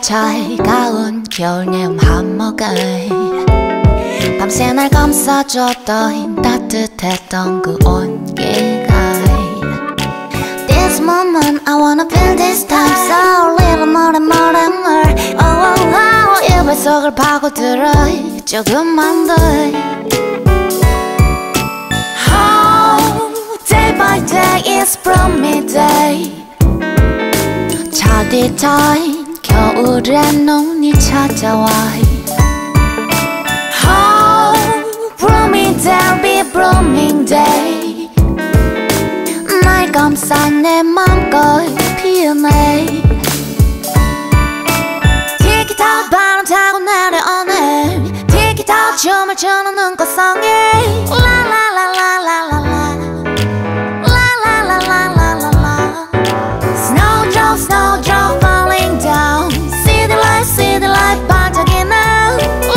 잘 가운 겨울내음 한몫을 밤새 날 감싸줬던 따뜻했던 그 온기가 This moment I wanna feel this time So little more and more and more Oh oh oh 이불 속을 파고들어 조금만 더 Oh day by day is from midday 차디 타임 겨울에 눈이 찾아와 Oh, blooming day, be blooming day 날 감싸 내 맘껏 피어내 티키타 바람 타고 내려오네 티키타 춤을 추는 눈꽃성에 라라라라라라 라라라라라라 Snowdrop, snowdrop falling down See the light 반짝이는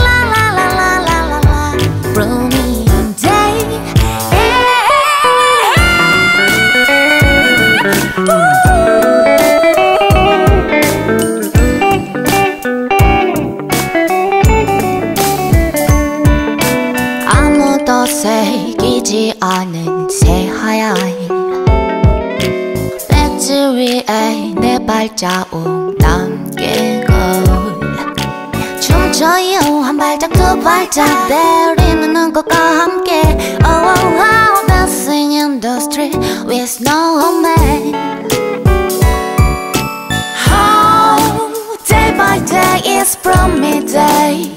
라라라라라라 Blooming day 아무도 새기지 않은 새하얀 백지 위에 내 발자국 남기고 춤춰요 한 발짝 두 발짝 내리는 눈꽃과 함께 Oh oh oh Dancing in the street with snowmen Oh day by day is from midday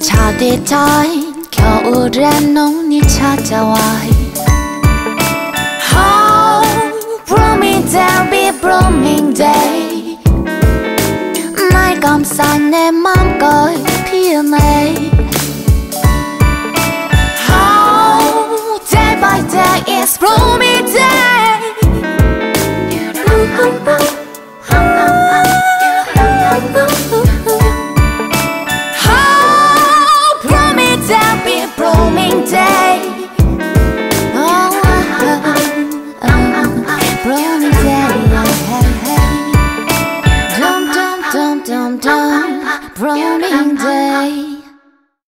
차디 타인 겨울에 눈이 찾아와 Oh blooming day be blooming day 날 감싸 내 맘껏 피어내 Oh, day by day is blooming day Blooming day.